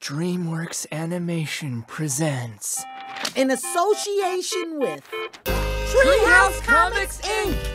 DreamWorks Animation presents in association with Treehouse Comics, Inc.